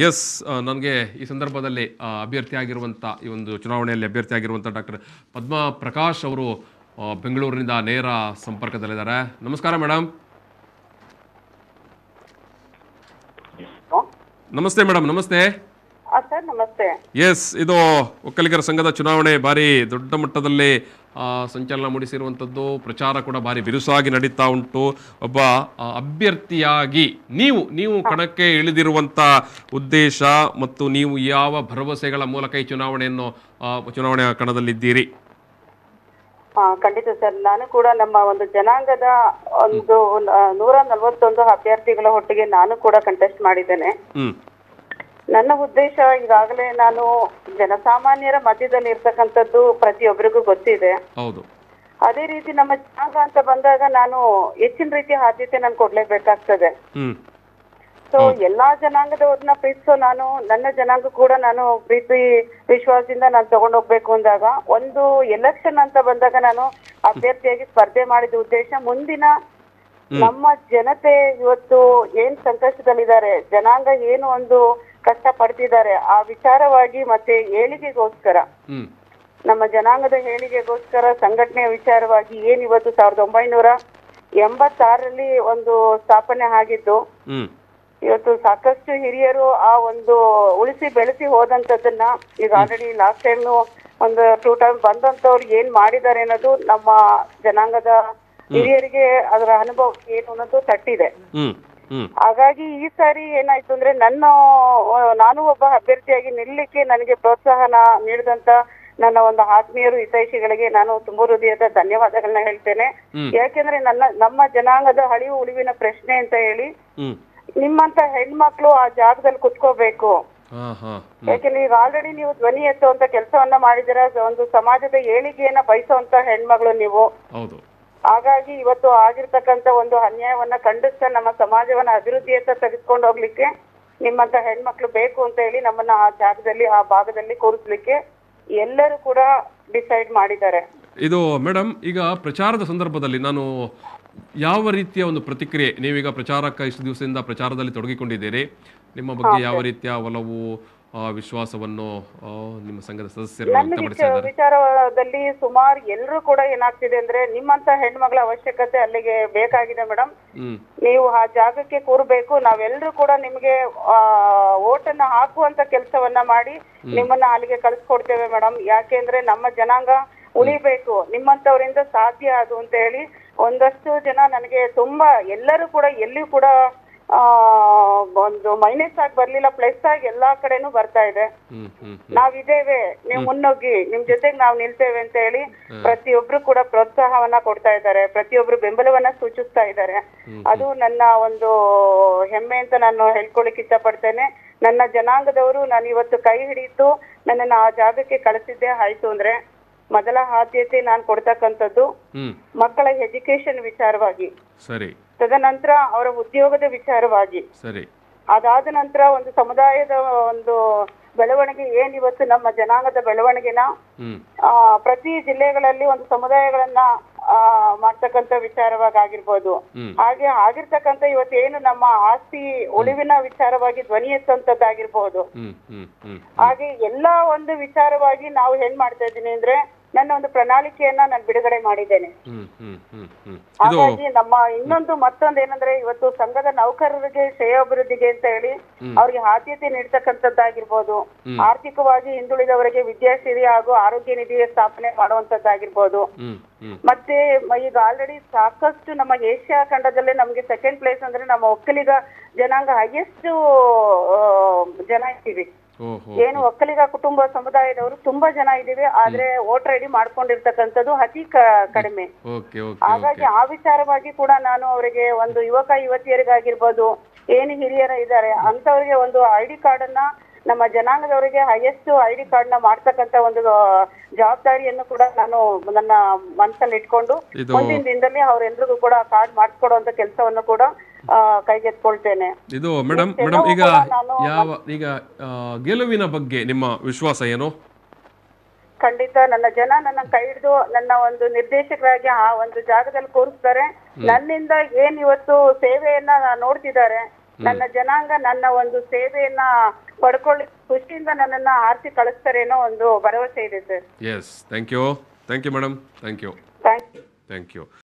Yes ನನಗೆ ಈ ಸಂದರ್ಭದಲ್ಲಿ ಅಭ್ಯರ್ಥಿಯಾಗಿರುವಂತ ಈ ಒಂದು ಚುನಾವಣೆಯಲ್ಲಿ ಅಭ್ಯರ್ಥಿಯಾಗಿರುವಂತ ಡಾಕ್ಟರ್ ಪದ್ಮಾ ಪ್ರಕಾಶ್ ಅವರು ಬೆಂಗಳೂರಿನಿಂದ ನೇರ ಸಂಪರ್ಕದಲ್ಲಿದ್ದಾರೆ. ನಮಸ್ಕಾರ ಮೇಡಂ. ನಮಸ್ತೆ ಮೇಡಂ. ನಮಸ್ತೆ ಸರ್. ನಮಸ್ತೆ. ಯಸ್, ಇದು ಒಕ್ಕಲಿಗರ ಸಂಘದ ಚುನಾವಣೆ ಬಾರಿ ದೊಡ್ಡ ಮಟ್ಟದಲ್ಲಿ ಸಂಚಲನ ಮೂಡಿಸಿರುವಂಥದ್ದು, ಪ್ರಚಾರ ಕೂಡ ಭಾರಿ ಬಿರುಸಾಗಿ ನಡೀತಾ ಉಂಟು. ಒಬ್ಬ ಅಭ್ಯರ್ಥಿಯಾಗಿ ನೀವು ಕಣಕ್ಕೆ ಇಳಿದಿರುವಂಥ ಉದ್ದೇಶ ಮತ್ತು ನೀವು ಯಾವ ಭರವಸೆಗಳ ಮೂಲಕ ಈ ಚುನಾವಣೆಯ ಕಣದಲ್ಲಿದ್ದೀರಿ? ಖಂಡಿತ ಸರ್, ನಾನು ಕೂಡ ನಮ್ಮ ಒಂದು ಜನಾಂಗದ ಒಂದು 141 ಅಭ್ಯರ್ಥಿಗಳ ಒಟ್ಟಿಗೆ ನಾನು ಕೂಡ ಕಂಟೆಸ್ಟ್ ಮಾಡಿದ್ದೇನೆ. ನನ್ನ ಉದ್ದೇಶ ಈಗಾಗಲೇ ನಾನು ಜನಸಾಮಾನ್ಯರ ಮಧ್ಯದಲ್ಲಿ ಇರ್ತಕ್ಕಂಥದ್ದು ಪ್ರತಿಯೊಬ್ಬರಿಗೂ ಗೊತ್ತಿದೆ. ಅದೇ ರೀತಿ ನಮ್ಮ ಜನಾಂಗ ಅಂತ ಬಂದಾಗ ನಾನು ಹೆಚ್ಚಿನ ರೀತಿಯ ಆದ್ಯತೆ ನಾನು ಕೊಡ್ಲೇಬೇಕಾಗ್ತದೆ. ಸೊ ಎಲ್ಲಾ ಜನಾಂಗದವ್ರನ್ನ ಪ್ರೀತಿಸೋ ನಾನು ನನ್ನ ಜನಾಂಗ ಕೂಡ ನಾನು ಪ್ರೀತಿ ವಿಶ್ವಾಸದಿಂದ ನಾನು ತಗೊಂಡೋಗ್ಬೇಕು ಅಂದಾಗ ಒಂದು ಎಲೆಕ್ಷನ್ ಅಂತ ಬಂದಾಗ ನಾನು ಅಭ್ಯರ್ಥಿಯಾಗಿ ಸ್ಪರ್ಧೆ ಮಾಡಿದ ಉದ್ದೇಶ ಮುಂದಿನ ನಮ್ಮ ಜನತೆ ಇವತ್ತು ಏನ್ ಸಂಕಷ್ಟದಲ್ಲಿದ್ದಾರೆ, ಜನಾಂಗ ಏನು ಒಂದು ಕಷ್ಟ ಪಡ್ತಿದ್ದಾರೆ ಆ ವಿಚಾರವಾಗಿ ಮತ್ತೆ ಏಳಿಗೆಗೋಸ್ಕರ ನಮ್ಮ ಜನಾಂಗದ ಏಳಿಗೆಗೋಸ್ಕರ ಸಂಘಟನೆಯ ವಿಚಾರವಾಗಿ ಏನ್ ಇವತ್ತು 1986ರಲ್ಲಿ ಒಂದು ಸ್ಥಾಪನೆ ಆಗಿದ್ದು, ಇವತ್ತು ಸಾಕಷ್ಟು ಹಿರಿಯರು ಆ ಒಂದು ಉಳಿಸಿ ಬೆಳೆಸಿ ಹೋದಂತದನ್ನ ಈಗ ಆಲ್ರೆಡಿ ಲಾಸ್ಟ್ ಟೈಮ್ ಒಂದು 2 ಟೈಮ್ ಬಂದಂತವ್ರು ಏನ್ ಮಾಡಿದ್ದಾರೆ ಅನ್ನೋದು ನಮ್ಮ ಜನಾಂಗದ ಹಿರಿಯರಿಗೆ ಅದರ ಅನುಭವ ಏನು ಅನ್ನೋದು ತಟ್ಟಿದೆ. ಹಾಗಾಗಿ ಈ ಸಾರಿ ಏನಾಯ್ತು ಅಂದ್ರೆ ನಾನು ಒಬ್ಬ ಅಭ್ಯರ್ಥಿಯಾಗಿ ನಿಲ್ಲಕ್ಕೆ ನನಗೆ ಪ್ರೋತ್ಸಾಹನ ನೀಡಿದಂತ ನನ್ನ ಒಂದು ಆತ್ಮೀಯರು ಹಿತೈಷಿಗಳಿಗೆ ನಾನು ತುಂಬ ಹೃದಯದ ಧನ್ಯವಾದಗಳನ್ನ ಹೇಳ್ತೇನೆ. ಯಾಕೆಂದ್ರೆ ನಮ್ಮ ಜನಾಂಗದ ಅಳಿವು ಉಳಿವಿನ ಪ್ರಶ್ನೆ ಅಂತ ಹೇಳಿ ನಿಮ್ಮಂತ ಹೆಣ್ಮಕ್ಳು ಆ ಜಾಗದಲ್ಲಿ ಕುತ್ಕೋಬೇಕು. ಯಾಕೆಂದ್ರೆ ಈಗ ಆಲ್ರೆಡಿ ನೀವು ಧ್ವನಿ ಎತ್ತುವಂತ ಕೆಲಸವನ್ನ ಮಾಡಿದಿರ, ಒಂದು ಸಮಾಜದ ಏಳಿಗೆಯನ್ನ ಬಯಸುವಂತ ಹೆಣ್ಮಗಳು ನೀವು. ಹಾಗಾಗಿ ಇವತ್ತು ಆಗಿರ್ತಕ್ಕಂಥ ಒಂದು ಅನ್ಯಾಯವನ್ನ ಖಂಡಿಸ್ತಾ ನಮ್ಮ ಸಮಾಜವನ್ನ ಅಭಿವೃದ್ಧಿಯತ್ತ ತೆಗೆದುಕೊಂಡು ಹೋಗ್ಲಿಕ್ಕೆ ನಿಮ್ಮಂತ ಹೆಣ್ಮಕ್ಳು ಬೇಕು ಅಂತ ಹೇಳಿ ನಮ್ಮನ್ನ ಆ ಜಾಗದಲ್ಲಿ ಆ ಭಾಗದಲ್ಲಿ ಕೂರಿಸ್ಲಿಕ್ಕೆ ಎಲ್ಲರೂ ಕೂಡ ಡಿಸೈಡ್ ಮಾಡಿದ್ದಾರೆ. ಇದು ಮೇಡಮ್, ಈಗ ಪ್ರಚಾರದ ಸಂದರ್ಭದಲ್ಲಿ ನಾನು ಯಾವ ರೀತಿಯ ಒಂದು ಪ್ರತಿಕ್ರಿಯೆ, ನೀವೀಗ ಪ್ರಚಾರಕ್ಕೆ ಇಷ್ಟು ದಿವಸದಿಂದ ಪ್ರಚಾರದಲ್ಲಿ ತೊಡಗಿಕೊಂಡಿದ್ದೀರಿ, ನಿಮ್ಮ ಬಗ್ಗೆ ಯಾವ ರೀತಿಯ ಒಲವು ವಿಶ್ವಾಸವನ್ನು ನಿಮ್ಮ ಸಂಘದ ಸದಸ್ಯರು ವಿಚಾರದಲ್ಲಿ ಸುಮಾರು ಎಲ್ಲರೂ ಕೂಡ ಏನಾಗ್ತಿದೆ ಅಂದ್ರೆ ನಿಮ್ಮಂತ ಹೆಣ್ಮಗಳ ಅವಶ್ಯಕತೆ ಅಲ್ಲಿಗೆ ಬೇಕಾಗಿದೆ ಮೇಡಮ್, ನೀವು ಆ ಜಾಗಕ್ಕೆ ಕೂರಬೇಕು, ನಾವೆಲ್ಲರೂ ಕೂಡ ನಿಮ್ಗೆ ಓಟನ್ನ ಹಾಕುವಂತ ಕೆಲಸವನ್ನ ಮಾಡಿ ನಿಮ್ಮನ್ನ ಅಲ್ಲಿಗೆ ಕಳ್ಸಿಕೊಡ್ತೇವೆ ಮೇಡಮ್. ಯಾಕೆಂದ್ರೆ ನಮ್ಮ ಜನಾಂಗ ಉಳಿಬೇಕು, ನಿಮ್ಮಂತವರಿಂದ ಸಾಧ್ಯ ಅದು ಅಂತ ಹೇಳಿ ಒಂದಷ್ಟು ಜನ ನನಗೆ ತುಂಬಾ ಎಲ್ಲರೂ ಕೂಡ ಎಲ್ಲಿಯೂ ಕೂಡ ಒಂದು ಮೈನಸ್ ಆಗಿ ಬರ್ಲಿಲ್ಲ, ಪ್ಲಸ್ ಆಗಿ ಎಲ್ಲಾ ಕಡೆನೂ ಬರ್ತಾ ಇದೆ. ನಾವಿದ್ದೇವೆ, ನೀವು ಮುನ್ನುಗ್ಗಿ, ನಿಮ್ ಜೊತೆಗೆ ನಾವು ನಿಲ್ತೇವೆ ಅಂತ ಹೇಳಿ ಪ್ರತಿಯೊಬ್ರು ಕೂಡ ಪ್ರೋತ್ಸಾಹವನ್ನ ಕೊಡ್ತಾ ಇದ್ದಾರೆ, ಪ್ರತಿಯೊಬ್ರು ಬೆಂಬಲವನ್ನ ಸೂಚಿಸ್ತಾ ಇದ್ದಾರೆ. ಅದು ನನ್ನ ಒಂದು ಹೆಮ್ಮೆ ಅಂತ ನಾನು ಹೇಳ್ಕೊಳಕ್ ಇಷ್ಟಪಡ್ತೇನೆ. ನನ್ನ ಜನಾಂಗದವರು ನಾನು ಇವತ್ತು ಕೈ ಹಿಡಿಯಿತು ನನ್ನನ್ನು ಆ ಜಾಗಕ್ಕೆ ಕಳಿಸಿದ್ದೆ ಆಯ್ತು ಅಂದ್ರೆ ಮೊದಲ ಆದ್ಯತೆ ನಾನು ಕೊಡ್ತಕ್ಕಂಥದ್ದು ಮಕ್ಕಳ ಎಜುಕೇಶನ್ ವಿಚಾರವಾಗಿ, ತದನಂತರ ಅವರ ಉದ್ಯೋಗದ ವಿಚಾರವಾಗಿ, ಅದಾದ ನಂತರ ಒಂದು ಸಮುದಾಯದ ಒಂದು ಬೆಳವಣಿಗೆ ಏನ್ ಇವತ್ತು ನಮ್ಮ ಜನಾಂಗದ ಬೆಳವಣಿಗೆನ ಪ್ರತಿ ಜಿಲ್ಲೆಗಳಲ್ಲಿ ಒಂದು ಸಮುದಾಯಗಳನ್ನ ಮಾಡ್ತಕ್ಕಂತ ವಿಚಾರವಾಗಿ ಆಗಿರ್ಬೋದು, ಹಾಗೆ ಆಗಿರ್ತಕ್ಕಂತ ಇವತ್ತೇನು ನಮ್ಮ ಆಸ್ತಿ ಉಳಿವಿನ ವಿಚಾರವಾಗಿ ಧ್ವನಿ ಎತ್ತಂತದ್ದಾಗಿರ್ಬಹುದು, ಹಾಗೆ ಎಲ್ಲಾ ಒಂದು ವಿಚಾರವಾಗಿ ನಾವು ಏನ್ ಮಾಡ್ತಾ ಇದ್ದೀನಿ ಅಂದ್ರೆ ನನ್ನ ಒಂದು ಪ್ರಣಾಳಿಕೆಯನ್ನ ನಾನು ಬಿಡುಗಡೆ ಮಾಡಿದ್ದೇನೆ. ಹಾಗಾಗಿ ನಮ್ಮ ಮತ್ತೊಂದು ಏನಂದ್ರೆ ಇವತ್ತು ಸಂಘದ ನೌಕರರಿಗೆ ಶ್ರೇಯೋಭಿವೃದ್ಧಿಗೆ ಅಂತ ಹೇಳಿ ಅವ್ರಿಗೆ ಆದ್ಯತೆ ನೀಡ್ತಕ್ಕಂಥದ್ದಾಗಿರ್ಬೋದು, ಆರ್ಥಿಕವಾಗಿ ಹಿಂದುಳಿದವರಿಗೆ ವಿದ್ಯಾಶ್ರೀ ಹಾಗೂ ಆರೋಗ್ಯ ನಿಧಿಯ ಸ್ಥಾಪನೆ ಮಾಡುವಂತದ್ದಾಗಿರ್ಬೋದು, ಮತ್ತೆ ಈಗ ಆಲ್ರೆಡಿ ಸಾಕಷ್ಟು ನಮ್ಮ ಏಷ್ಯಾ ಖಂಡದಲ್ಲೇ ನಮ್ಗೆ 2nd ಪ್ಲೇಸ್ ಅಂದ್ರೆ ನಮ್ಮ ಒಕ್ಕಲಿಗ ಜನಾಂಗ ಹೈಯೆಸ್ಟ್ ಜನ ಇದ್ದೀವಿ. ಏನು ಒಕ್ಕಲಿಗ ಕುಟುಂಬ ಸಮುದಾಯದವರು ತುಂಬಾ ಜನ ಇದ್ದೀವಿ, ಆದ್ರೆ ವೋಟರ್ ಐಡಿ ಮಾಡ್ಕೊಂಡಿರ್ತಕ್ಕಂಥದ್ದು ಅತಿ ಕಡಿಮೆ. ಹಾಗಾಗಿ ಆ ವಿಚಾರವಾಗಿ ಕೂಡ ನಾನು ಅವರಿಗೆ ಒಂದು ಯುವಕ ಯುವತಿಯರಿಗಾಗಿರ್ಬೋದು ಏನು ಹಿರಿಯರ ಇದ್ದಾರೆ ಅಂತವ್ರಿಗೆ ಒಂದು ಐಡಿ ಕಾರ್ಡ್ ಅನ್ನ ನಮ್ಮ ಜನಾಂಗದವರಿಗೆ ಹೈಯೆಸ್ಟ್ ಐಡಿ ಕಾರ್ಡ್ ನ ಮಾಡ್ತಕ್ಕಂತ ಒಂದು ಜವಾಬ್ದಾರಿಯನ್ನು ಕೂಡ ನಾನು ನನ್ನ ಮನಸ್ಸಲ್ಲಿ ಇಟ್ಕೊಂಡು ಮುಂದಿನ ದಿನದಲ್ಲಿ ಅವರೆಲ್ಲರಿಗೂ ಕೂಡ ಕಾರ್ಡ್ ಮಾಡಿಸ್ಕೊಡುವಂತ ಕೆಲಸವನ್ನು ಕೂಡ ಕೈಗೆತ್ತಿಕೊಳ್ತೇನೆ. ಇದು ಮೇಡಮ್, ಈಗ ಗೆಲುವಿನ ಬಗ್ಗೆ ನಿಮ್ಮ ವಿಶ್ವಾಸ ಏನು? ಖಂಡಿತ ನನ್ನ ಜನ ನನ್ನ ಕೈ ಹಿಡಿದು ನನ್ನ ಒಂದು ನಿರ್ದೇಶಕರಾಗಿ ಆ ಒಂದು ಜಾಗದಲ್ಲಿ ಕೂರಿಸ್ತಾರೆ. ನನ್ನಿಂದ ಏನ್ ಇವತ್ತು ಸೇವೆಯನ್ನ ನೋಡ್ತಿದ್ದಾರೆ, ನನ್ನ ಜನಾಂಗ ನನ್ನ ಒಂದು ಸೇವೆಯನ್ನ ಪಡ್ಕೊಳ್ಳಿ ಖುಷಿಯಿಂದ ನನ್ನನ್ನ ಆರ್ತಿ ಕಳಿಸ್ತಾರೇನೋ ಒಂದು ಭರವಸೆ ಇದೆ sir. Yes, thank you. Thank you madam. Thank you. Thank you.